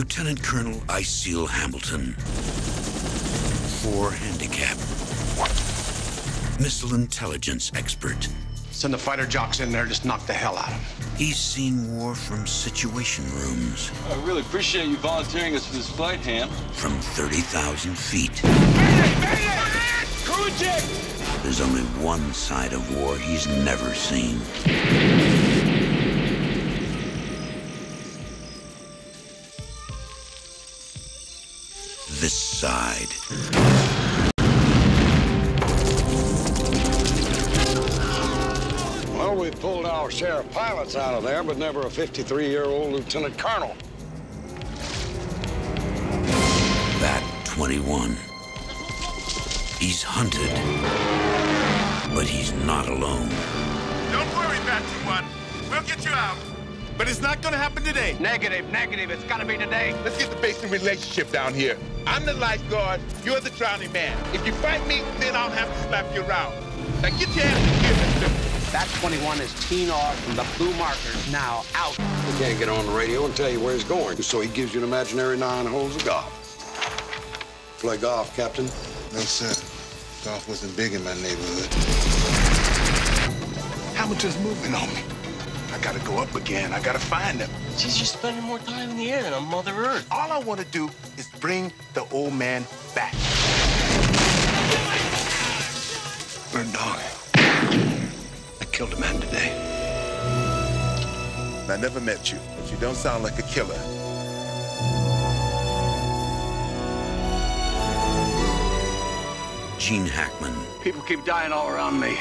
Lieutenant Colonel Iseel Hamilton. 4 handicap. Missile intelligence expert. Send the fighter jocks in there, just knock the hell out of them. He's seen war from situation rooms. I really appreciate you volunteering us for this flight, Ham. From 30,000 feet. Crew eject! There's only one side of war he's never seen. This side. We pulled our share of pilots out of there, but never a 53-year-old lieutenant colonel. Bat 21. He's hunted, but he's not alone. Don't worry, Bat 21. We'll get you out. But it's not going to happen today. Negative, negative. It's got to be today. Let's get the basic relationship down here. I'm the lifeguard. You're the drowning man. If you fight me, then I'll have to slap you around. Now get your ass in here. Bat 21 is keen off from the blue markers, now out. He can't get on the radio and tell you where he's going, so he gives you an imaginary 9 holes of golf. Play golf, Captain? No, sir. Golf wasn't big in my neighborhood. Hamilton's moving on me. I gotta go up again. I gotta find him. Jeez, you're spending more time in the air than on Mother Earth. All I want to do is bring the old man back. Bird dog. Killed a man today. I never met you, but you don't sound like a killer. Gene Hackman. People keep dying all around me.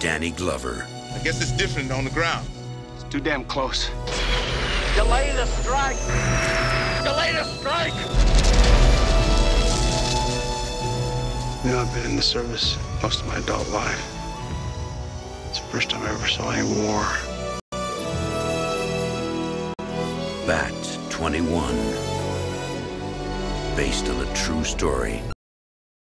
Danny Glover. I guess it's different on the ground. It's too damn close. Delay the strike! Delay the strike! You know, I've been in the service most of my adult life. It's the first time I ever saw any war. Bat 21. Based on a true story.